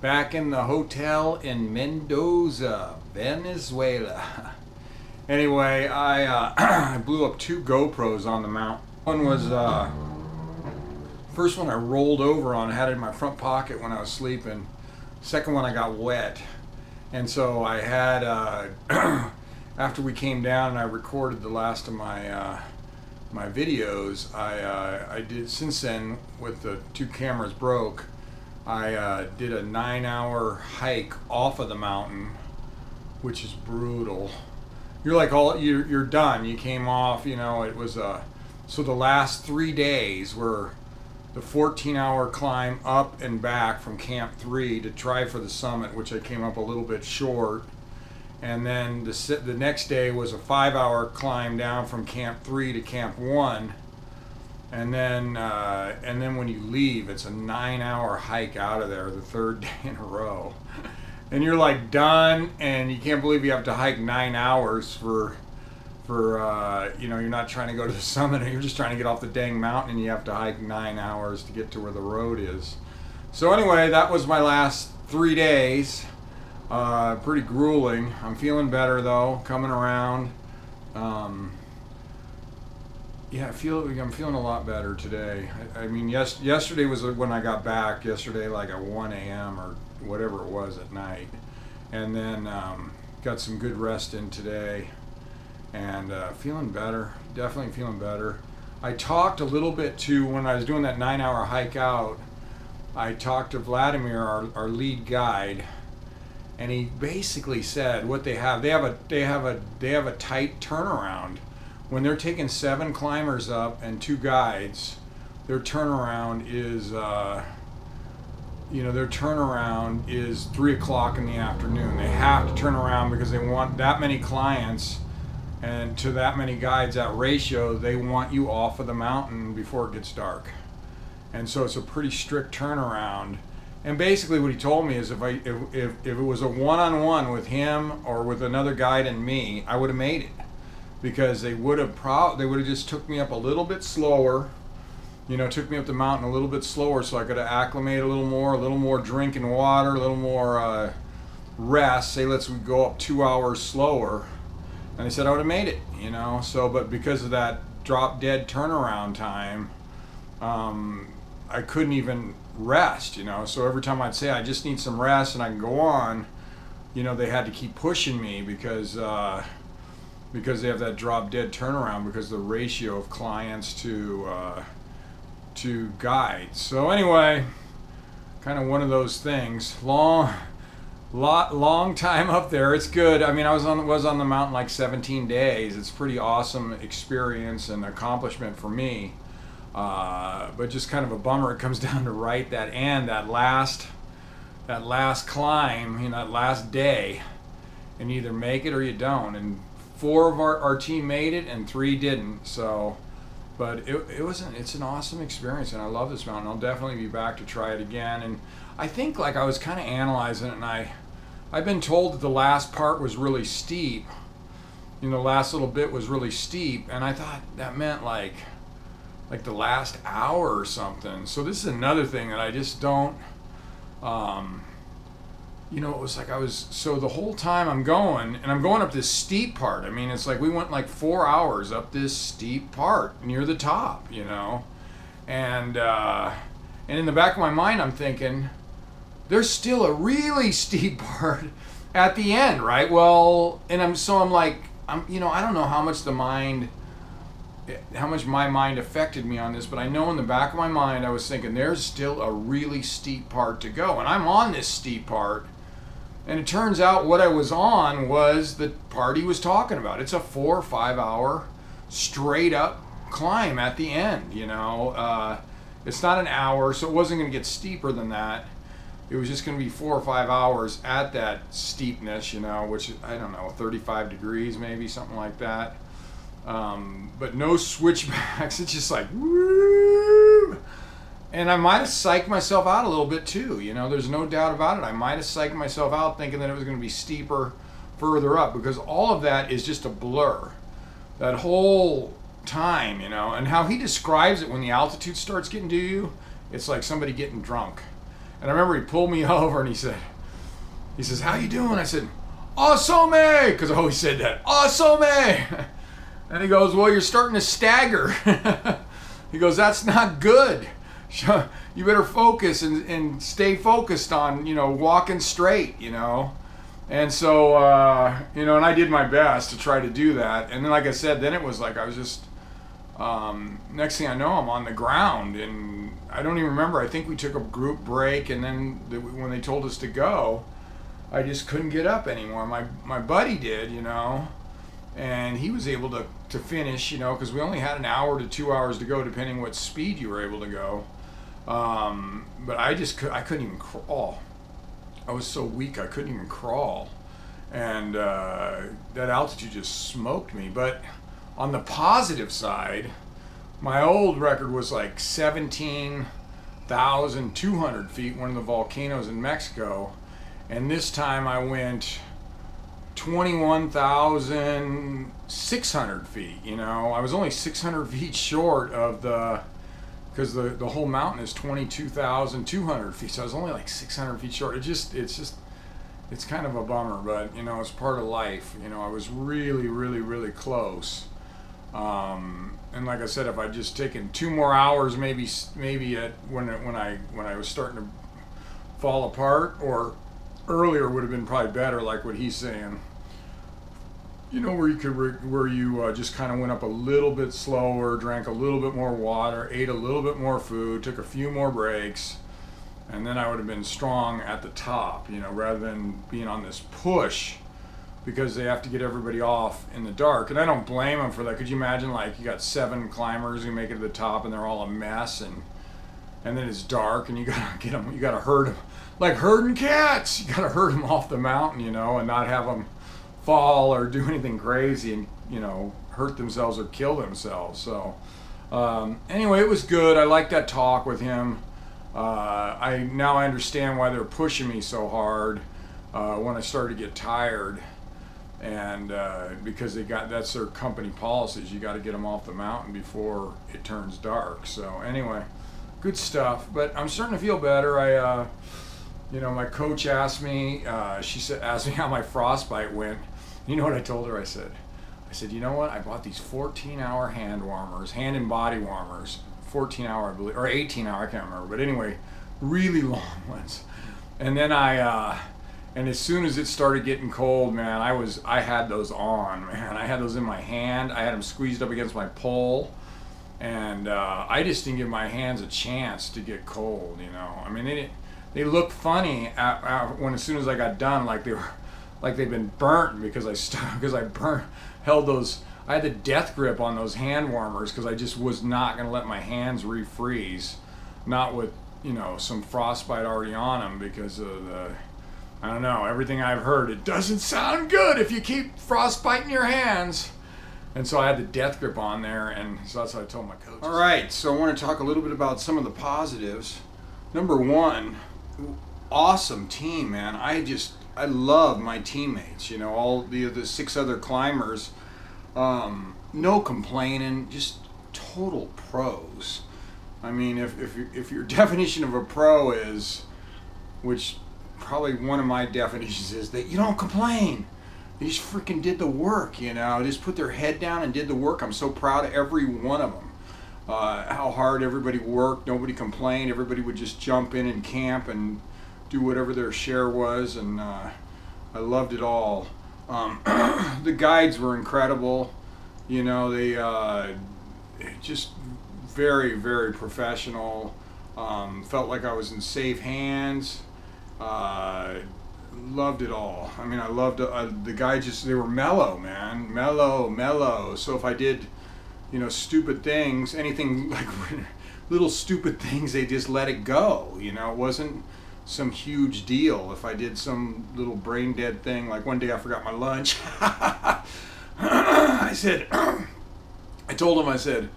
Back in the hotel in Mendoza, Venezuela. Anyway, I I blew up 2 GoPros on the mount. One was first one I rolled over on, had it in my front pocket when I was sleeping. Second one I got wet, and so I had after we came down and I recorded the last of my my videos. I did since then with the 2 cameras broke. I did a 9-hour hike off of the mountain, which is brutal. You're like, you're done. You came off, you know. It was so the last 3 days were the 14-hour climb up and back from Camp 3 to try for the summit, which I came up a little bit short. And then the next day was a 5-hour climb down from Camp 3 to Camp 1. And then when you leave, it's a 9-hour hike out of there, the 3rd day in a row. And you're like done, and you can't believe you have to hike 9 hours for you know, you're not trying to go to the summit, you're just trying to get off the dang mountain, and you have to hike 9 hours to get to where the road is. So anyway, that was my last 3 days. Pretty grueling. I'm feeling better though, coming around. Yeah, I'm feeling a lot better today. I mean, yesterday was when I got back. Yesterday, like at 1 a.m. or whatever it was at night, and then got some good rest in today, and feeling better. Definitely feeling better. I talked a little bit to, when I was doing that 9-hour hike out, I talked to Vladimir, our lead guide, and he basically said what they have a tight turnaround. When they're taking 7 climbers up and 2 guides, their turnaround is, you know, their turnaround is 3 o'clock in the afternoon. They have to turn around because they want that many clients and to that many guides, that ratio. They want you off of the mountain before it gets dark, and so it's a pretty strict turnaround. And basically, what he told me is, if it was a one-on-one with him or with another guide and me, I would have made it. Because they would have just took me up a little bit slower, you know, took me up the mountain a little bit slower, so I could acclimate a little more drinking water, a little more rest. Say, let's go up 2 hours slower, and they said I would have made it, you know. So, but because of that drop dead turnaround time, I couldn't even rest, you know. So every time I'd say I just need some rest and I can go on, you know, they had to keep pushing me because they have that drop dead turnaround because the ratio of clients to guides. So anyway, kind of one of those things. Long time up there. It's good. I mean, I was on the mountain like 17 days. It's a pretty awesome experience and accomplishment for me. But just kind of a bummer. It comes down to that last climb, you know, that last day, and you either make it or you don't. And 4 of our team made it and 3 didn't. So, but it's an awesome experience, and I love this mountain. I'll definitely be back to try it again. And I think, like, I was kind of analyzing it, and I've been told that the last part was really steep. You know, the last little bit was really steep, and I thought that meant like the last hour or something. So this is another thing that I just don't. You know, it was like so the whole time I'm going, and I'm going up this steep part. I mean, it's like we went like 4 hours up this steep part near the top, you know. And in the back of my mind, I'm thinking, there's still a really steep part at the end, right? Well, and I'm like, you know, I don't know how much the mind how much my mind affected me on this, but I know in the back of my mind I was thinking there's still a really steep part to go, and I'm on this steep part, and it turns out what I was on was the part he was talking about. It's a 4 or 5 hour straight up climb at the end, you know. It's not an hour, so it wasn't going to get steeper than that. It was just going to be 4 or 5 hours at that steepness, you know, which, I don't know, 35 degrees maybe, something like that. But no switchbacks. It's just like, woo! And I might have psyched myself out a little bit too, you know, there's no doubt about it. I might have psyched myself out thinking that it was going to be steeper further up, because all of that is just a blur. That whole time, you know, and how he describes it when the altitude starts getting to you, it's like somebody getting drunk. And I remember he pulled me over and he says, "How you doing?" I said, "Awesome," because I always said that, "Awesome." And he goes, "Well, you're starting to stagger." He goes, "That's not good. You better focus and stay focused on, you know, walking straight, you know." And so, you know, and I did my best to try to do that. And then, like I said, then it was like I was just, next thing I know, I'm on the ground, and I don't even remember. I think we took a group break, and then when they told us to go, I just couldn't get up anymore. My buddy did, you know, and he was able to finish, you know, because we only had an hour to 2 hours to go, depending what speed you were able to go. But I just couldn't even crawl. I was so weak I couldn't even crawl, and that altitude just smoked me. But on the positive side, my old record was like 17,200 feet, one of the volcanoes in Mexico, and this time I went 21,600 feet. You know, I was only 600 feet short of the, because the whole mountain is 22,200 feet, so I was only like 600 feet short. It's kind of a bummer, but you know, it's part of life. You know, I was really, really, really close. And like I said, if I'd just taken 2 more hours, maybe at when I was starting to fall apart, or earlier, would have been probably better. Like what he's saying, you know, where you just kind of went up a little bit slower, drank a little bit more water, ate a little bit more food, took a few more breaks, and then I would have been strong at the top, you know, rather than being on this push, because they have to get everybody off in the dark. And I don't blame them for that. Could you imagine, like, you got 7 climbers who make it to the top and they're all a mess, and then it's dark and you gotta get them, you gotta herd them, like herding cats. You gotta herd them off the mountain, you know, and not have them fall or do anything crazy and, you know, hurt themselves or kill themselves. So anyway, it was good. I liked that talk with him. I understand why they're pushing me so hard when I started to get tired, and because that's their company policies. You got to get them off the mountain before it turns dark. So anyway, good stuff. But I'm starting to feel better. I you know, my coach asked me, asked me how my frostbite went. You know what I told her? I said, you know what? I bought these 14-hour hand warmers, hand and body warmers, 14-hour, I believe, or 18-hour, I can't remember. But anyway, really long ones. And then and as soon as it started getting cold, man, I had those on, man. I had those in my hand. I had them squeezed up against my pole. And I just didn't give my hands a chance to get cold, you know. I mean, they looked funny as soon as I got done, like they'd been burnt, because I had the death grip on those hand warmers, because I just was not going to let my hands refreeze, not with, you know, some frostbite already on them, because of the, I don't know, everything I've heard, it doesn't sound good if you keep frostbiting your hands. And so I had the death grip on there, and so that's what I told my coach. All right, so I want to talk a little bit about some of the positives. Number one, awesome team, man. I love my teammates, you know, all the 6 other climbers. No complaining, just total pros. I mean, if your definition of a pro is, which probably one of my definitions is, that you don't complain. They just freaking did the work, you know, just put their head down and did the work. I'm so proud of every one of them. How hard everybody worked, nobody complained, everybody would just jump in and camp and do whatever their share was, and I loved it all. The guides were incredible, you know, just very, very professional. Felt like I was in safe hands. Loved it all. I mean, I loved the guy. Just they were mellow, man, mellow. So if I did, you know, stupid things, anything like little stupid things, they just let it go. You know, it wasn't some huge deal if I did some little brain dead thing. Like one day I forgot my lunch. I said, I told him, I said,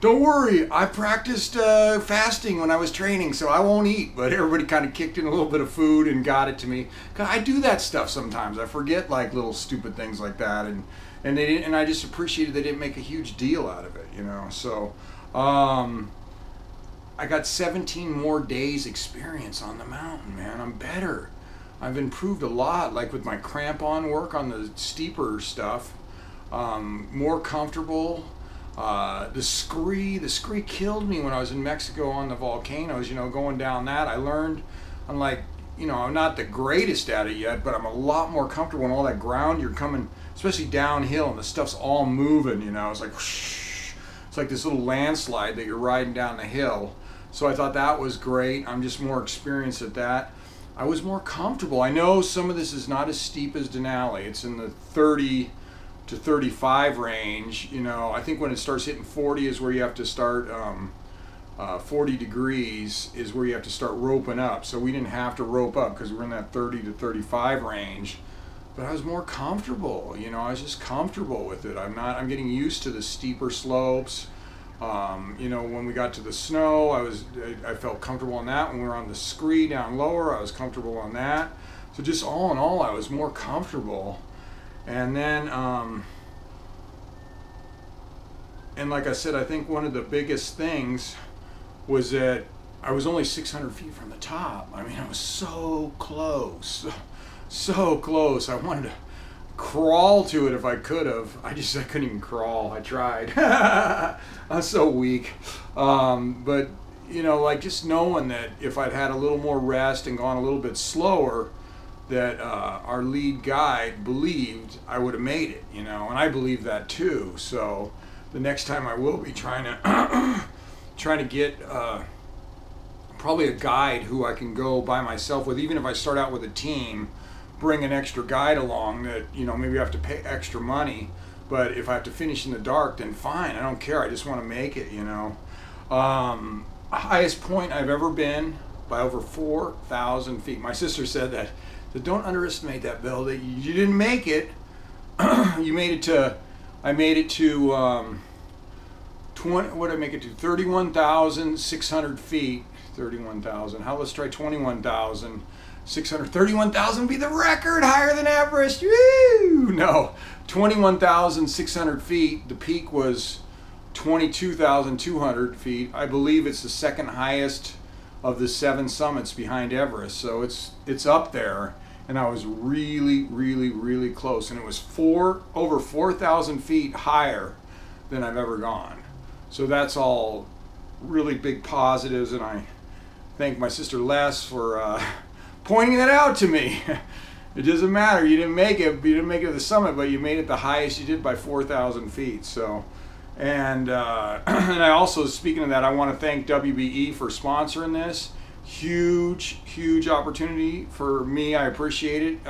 don't worry, I practiced fasting when I was training, so I won't eat. But everybody kind of kicked in a little bit of food and got it to me. 'Cause I do that stuff sometimes. I forget like little stupid things like that, and they didn't, and I just appreciated they didn't make a huge deal out of it, you know. So I got 17 more days experience on the mountain, man. I'm better. I've improved a lot, like with my crampon work on the steeper stuff. More comfortable. The scree killed me when I was in Mexico on the volcanoes, you know, going down that. I learned, I'm like, you know, I'm not the greatest at it yet, but I'm a lot more comfortable in all that ground. You're coming, especially downhill, and the stuff's all moving, you know. It's like, whoosh. It's like this little landslide that you're riding down the hill. So I thought that was great. I'm just more experienced at that. I was more comfortable. I know some of this is not as steep as Denali. It's in the 30 to 35 range, you know. I think when it starts hitting 40 is where you have to start, 40 degrees is where you have to start roping up. So we didn't have to rope up because we're in that 30 to 35 range, but I was more comfortable, you know. I was just comfortable with it. I'm getting used to the steeper slopes. You know, when we got to the snow, I felt comfortable on that. When we were on the scree down lower, I was comfortable on that. So just all in all, I was more comfortable. And then, and like I said, I think one of the biggest things was that I was only 600 feet from the top. I mean, I was so close, so close. I wanted to crawl to it if I could have. I couldn't even crawl. I tried. I'm so weak. But, you know, like just knowing that if I'd had a little more rest and gone a little bit slower, that our lead guide believed I would have made it, you know, and I believe that too. So the next time I will be trying to get probably a guide who I can go by myself with. Even if I start out with a team, bring an extra guide along that, you know, maybe I have to pay extra money, but if I have to finish in the dark, then fine, I don't care. I just want to make it, you know. Highest point I've ever been by over 4,000 feet. My sister said that. So don't underestimate that, Bill. That you didn't make it. You made it to. I made it to 20. What did I make it to? 31,600 feet. 31,000. How? Let's try 21,600. 31,000 be the record, higher than Everest. Woo! No, 21,600 feet. The peak was 22,200 feet. I believe it's the second highest of the 7 summits behind Everest, so it's up there, and I was really, really, really close, and it was over 4,000 feet higher than I've ever gone. So that's all really big positives, and I thank my sister Les for pointing that out to me. It doesn't matter, you didn't make it to the summit, but you made it the highest you did by 4,000 feet. So. And I also, speaking of that, I want to thank WBE for sponsoring this. Huge, huge opportunity for me. I appreciate it,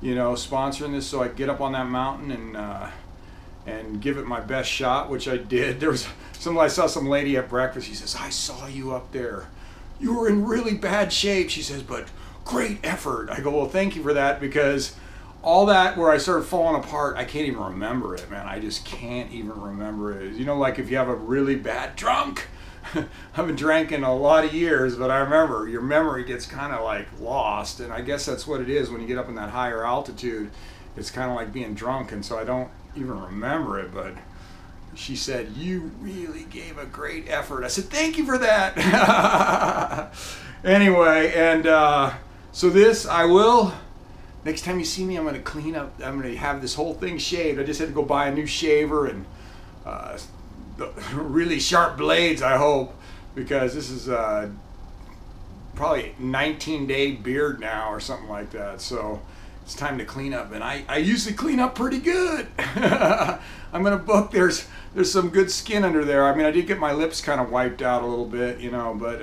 you know, sponsoring this so I could get up on that mountain and give it my best shot, which I did. There was I saw some lady at breakfast. She says, I saw you up there. You were in really bad shape. She says, but great effort. I go, well, thank you for that, because all that where I started falling apart, I can't even remember it, man. I just can't even remember it. You know, like if you have a really bad drunk, I've been drinking a lot of years, but I remember your memory gets kind of like lost. And I guess that's what it is when you get up in that higher altitude. It's kind of like being drunk, and so I don't even remember it. But she said, you really gave a great effort. I said, thank you for that. Anyway, and so this I will... Next time you see me, I'm going to clean up. I'm going to have this whole thing shaved. I just had to go buy a new shaver and really sharp blades, I hope, because this is probably a 19-day beard now or something like that. So It's time to clean up, and I usually clean up pretty good. I'm gonna book. There's some good skin under there. I mean, I did get my lips kind of wiped out a little bit, you know, but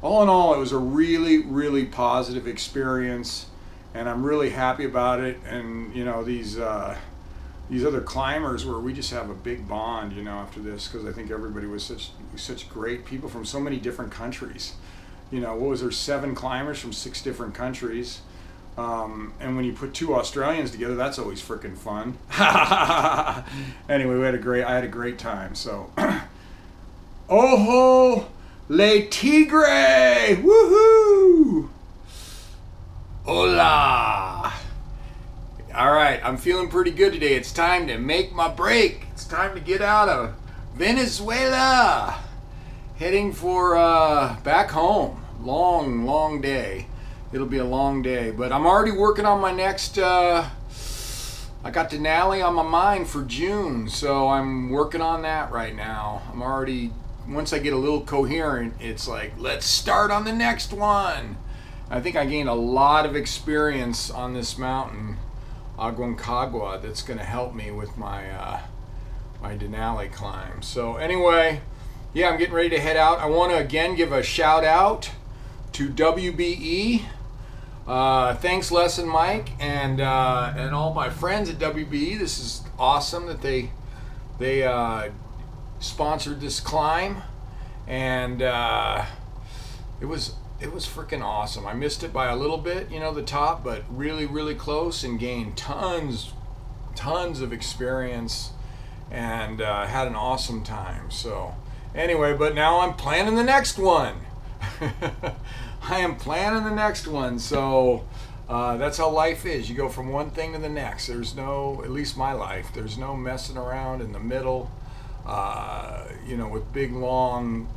all in all, it was a really, really positive experience, and I'm really happy about it. And you know, these other climbers, where we just have a big bond, you know, after this, because I think everybody was such great people from so many different countries. You know, what was there, 7 climbers from 6 different countries. And when you put 2 Australians together, that's always freaking fun. Anyway, I had a great time. So, ojo le tigre! Woohoo! Hola! All right, I'm feeling pretty good today. It's time to make my break. It's time to get out of Venezuela. Heading for back home. Long, long day. It'll be a long day, but I'm already working on my next, I got Denali on my mind for June, so I'm working on that right now. I'm already, once I get a little coherent, it's like, let's start on the next one. I think I gained a lot of experience on this mountain, Aconcagua, that's going to help me with my, my Denali climb. So anyway, yeah, I'm getting ready to head out. I want to again give a shout out to WBE. Thanks Les and Mike and all my friends at WBE. This is awesome that they sponsored this climb, and it was freaking awesome. I missed it by a little bit, you know, the top, but really, really close, and gained tons of experience, and had an awesome time. So anyway, but now I'm planning the next one. I am planning the next one, so that's how life is. You go from one thing to the next. There's no, at least my life, there's no messing around in the middle, you know, with big long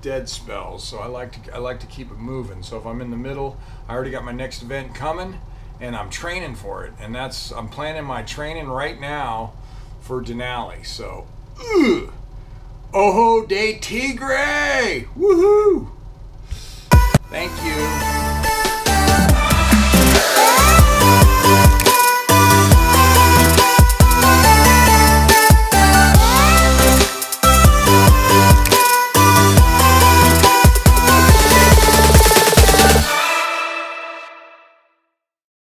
dead spells. So I like to keep it moving. So if I'm in the middle, I already got my next event coming, and I'm training for it, and that's, I'm planning my training right now for Denali. So ojo de tigre! Woohoo! Thank you.